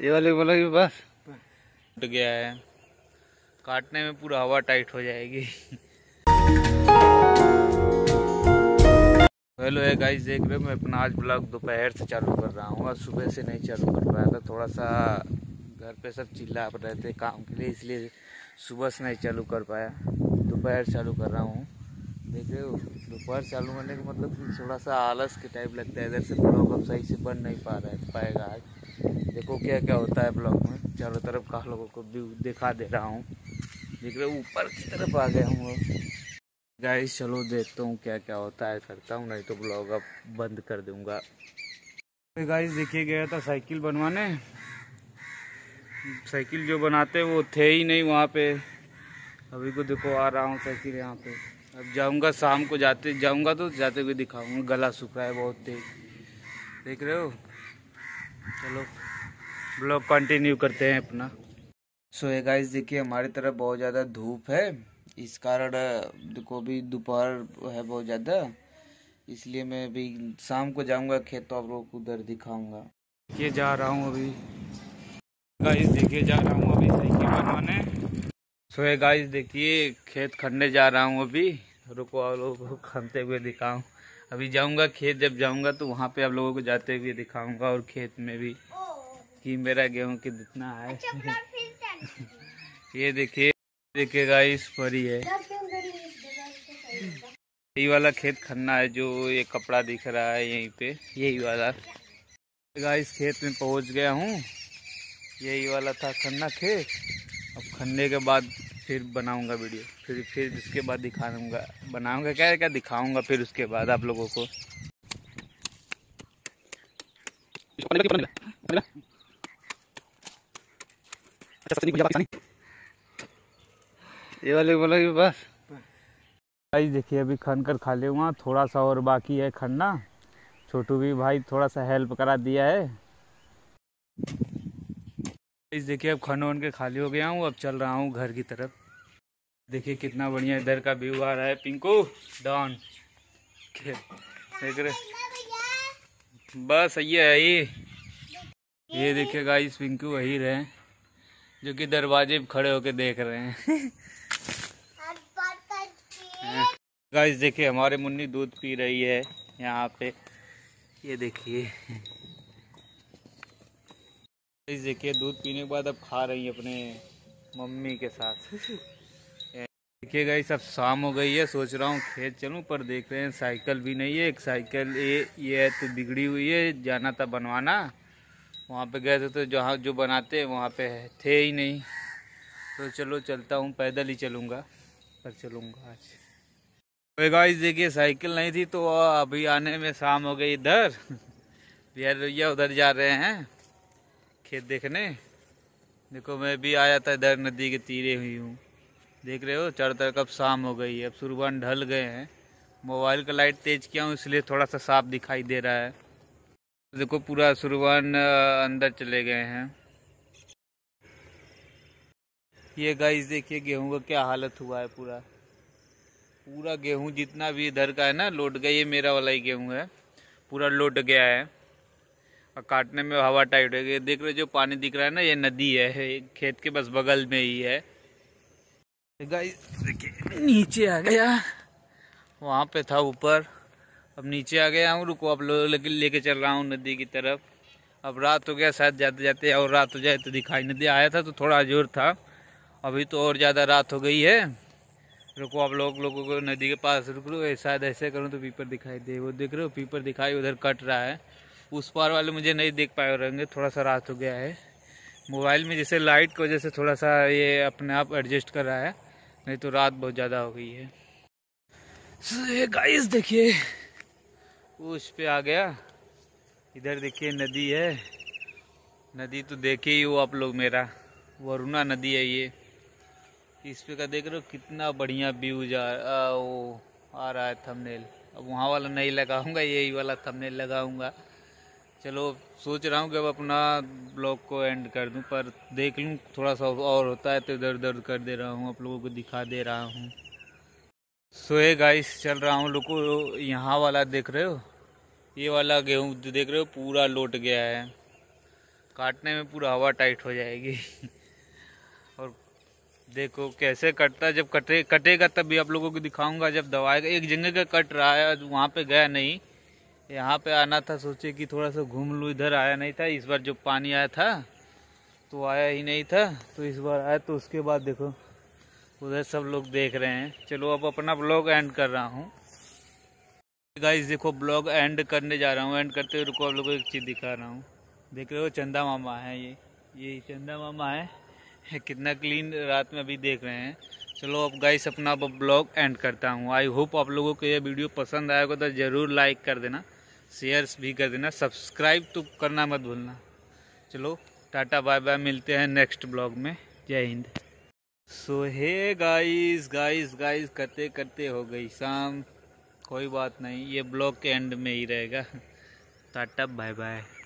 ये वाले बोला कि बस टूट गया है, काटने में पूरा हवा टाइट हो जाएगी। हेलो है गाइस, देख रहे हो मैं अपना आज ब्लॉग दोपहर से चालू कर रहा हूँ। आज सुबह से नहीं चालू कर पाया था, थोड़ा सा घर पे सब चिल्ला रहे थे काम के लिए, इसलिए सुबह से नहीं चालू कर पाया, दोपहर चालू कर रहा हूँ। देख रहे हो दोपहर चालू करने का मतलब थोड़ा सा आलस के टाइप लगता है, इधर से ब्लॉग अब सही से बन नहीं पा रहा पाएगा। आज देखो क्या क्या होता है ब्लॉग में, चारों तरफ का लोगों को व्यू दिखा दे रहा हूँ। देख रहे हो ऊपर की तरफ आ गया हूँ गाइस, चलो देखता हूँ क्या क्या होता है, करता हूँ, नहीं तो ब्लॉग अब बंद कर दूंगा। गाइस देखिए गया था साइकिल बनवाने, साइकिल जो बनाते वो थे ही नहीं वहाँ पे, अभी को देखो आ रहा हूँ साइकिल यहाँ पे। अब जाऊँगा शाम को, जाऊँगा तो जाते हुए दिखाऊंगा। गला सूख रहा है बहुत तेज, देख रहे हो। चलो ब्लॉग कंटिन्यू करते हैं अपना। सो ये गाइस देखिए हमारी तरफ बहुत ज़्यादा धूप है, इस कारण देखो अभी दोपहर है बहुत ज़्यादा, इसलिए मैं अभी शाम को जाऊंगा खेत तो आप लोगों को उधर दिखाऊंगा। ये जा रहा हूँ अभी गाइस, देखिए जा रहा हूँ अभी साइकिल बनवाने। सो गाइस देखिए खेत खनने जा रहा हूँ अभी, रुको आप लोगों को खनते हुए दिखाऊँ। अभी जाऊँगा खेत, जब जाऊँगा तो वहाँ पे आप लोगों को जाते हुए दिखाऊँगा, और खेत में भी कि मेरा गेहूँ की जितना है। ये देखिए गाइस परी है, यही वाला खेत खनना है जो ये कपड़ा दिख रहा है यहीं पे, यही वाला। गाइस खेत में पहुंच गया हूँ, यही वाला था खनना खेत। अब खनने के बाद फिर बनाऊंगा वीडियो, फिर उसके बाद दिखाऊंगा, बनाऊंगा क्या क्या दिखाऊंगा फिर उसके बाद आप लोगों को। ये वाले बोला कि बस। गाइस देखिए अभी खन कर खाली हुआ, थोड़ा सा और बाकी है खनना। छोटू भी भाई थोड़ा सा हेल्प करा दिया है। गाइस देखिए अब खन उन के खाली हो गया हूँ, अब चल रहा हूँ घर की तरफ। देखिए कितना बढ़िया इधर का व्यू आ रहा है। पिंकू डॉन देख रहे, बस ये है ये देखिए गाइस पिंकू वही रहे जो कि दरवाजे पे खड़े होके देख रहे हैं। गाइस देखिए हमारे मुन्नी दूध पी रही है यहाँ पे, ये देखिए। गाइस देखिए दूध पीने के बाद अब खा रही है अपने मम्मी के साथ। देखिए गाइस अब शाम हो गई है, सोच रहा हूँ खेत चलूँ, पर देख रहे हैं साइकिल भी नहीं है। एक साइकिल ये तो बिगड़ी हुई है, जाना था बनवाना, वहाँ पे गए थे तो जहाँ जो बनाते हैं वहाँ पे थे ही नहीं, तो चलो चलता हूँ पैदल ही चलूँगा, पर चलूँगा आज। तो गाइस देखिए साइकिल नहीं थी तो अभी आने में शाम हो गई। इधर यार भैया उधर जा रहे हैं खेत देखने। देखो मैं भी आया था इधर, नदी के तीरे हुई हूँ, देख रहे हो चारों तरफ अब शाम हो गई है, अब सुरबान ढल गए हैं। मोबाइल का लाइट तेज किया हूँ इसलिए थोड़ा सा साफ दिखाई दे रहा है। देखो पूरा सुरबान अंदर चले गए हैं। ये गाइस देखिए गेहूं का क्या हालत हुआ है, पूरा गेहूं जितना भी इधर का है ना लौट गया। ये मेरा वाला ही गेहूं है, पूरा लौट गया है और काटने में हवा टाइट हो गई। देख रहे जो पानी दिख रहा है ना, ये नदी है, खेत के बस बगल में ही है। गाइस देखिए नीचे आ गया, वहाँ पे था ऊपर, अब नीचे आ गया हूँ। रुको आप लोग लेके चल रहा हूँ नदी की तरफ। अब रात हो गया, शायद जाते जाते और रात हो जाए तो दिखाई। नदी आया था तो थोड़ा जोर था, अभी तो और ज़्यादा रात हो गई है। रुको आप लोगों को नदी के पास रुक लो, शायद ऐसे करूँ तो पीपर दिखाई दे। वो देख रहे हो पीपर दिखाई उधर कट रहा है, उस पार वाले मुझे नहीं देख पाए रहेंगे, थोड़ा सा रात हो गया है। मोबाइल में जैसे लाइट की वजह से थोड़ा सा ये अपने आप एडजस्ट कर रहा है, नहीं तो रात बहुत ज़्यादा हो गई है। ये गाइस देखिए उस पे आ गया, इधर देखिए नदी है। नदी तो देखिए ही हो आप लोग, मेरा वरुणा नदी है ये, इस पे का देख रहे हो कितना बढ़िया व्यू आ रहा है थंबनेल। अब वहाँ वाला नहीं लगाऊंगा, यही वाला थंबनेल लगाऊंगा। चलो सोच रहा हूँ कि अब अपना ब्लॉग को एंड कर दूँ, पर देख लूँ थोड़ा सा और होता है तो इधर उधर कर दे रहा हूँ, आप लोगों को दिखा दे रहा हूँ। सोए गाइस चल रहा हूँ। लोगों यहाँ वाला देख रहे हो, ये वाला गेहूँ देख रहे हो पूरा लौट गया है। काटने में पूरा हवा टाइट हो जाएगी। और देखो कैसे कटता है, जब कटेगा तब भी आप लोगों को दिखाऊंगा, जब दबाएगा। एक जगह का कट रहा है, वहाँ पे गया नहीं, यहाँ पे आना था, सोचे कि थोड़ा सा घूम लूँ, इधर आया नहीं था। इस बार जो पानी आया था तो आया ही नहीं था, तो इस बार आया तो उसके बाद देखो उधर सब लोग देख रहे हैं। चलो अब अपना ब्लॉग एंड कर रहा हूँ गाइस। देखो ब्लॉग एंड करने जा रहा हूँ, एंड करते हुए रुको आप लोगों को एक चीज़ दिखा रहा हूँ। देख रहे हो चंदा मामा है, ये चंदा मामा है, कितना क्लीन रात में अभी देख रहे हैं। चलो अब गाइस अपना ब्लॉग एंड करता हूँ। आई होप आप लोगों को ये वीडियो पसंद आएगा तो ज़रूर लाइक कर देना, शेयर्स भी कर देना, सब्सक्राइब तो करना मत भूलना। चलो टाटा बाय बाय, मिलते हैं नेक्स्ट ब्लॉग में। जय हिंद। सो हे गाइस करते करते हो गई शाम, कोई बात नहीं, ये ब्लॉग के एंड में ही रहेगा। Tata bye bye.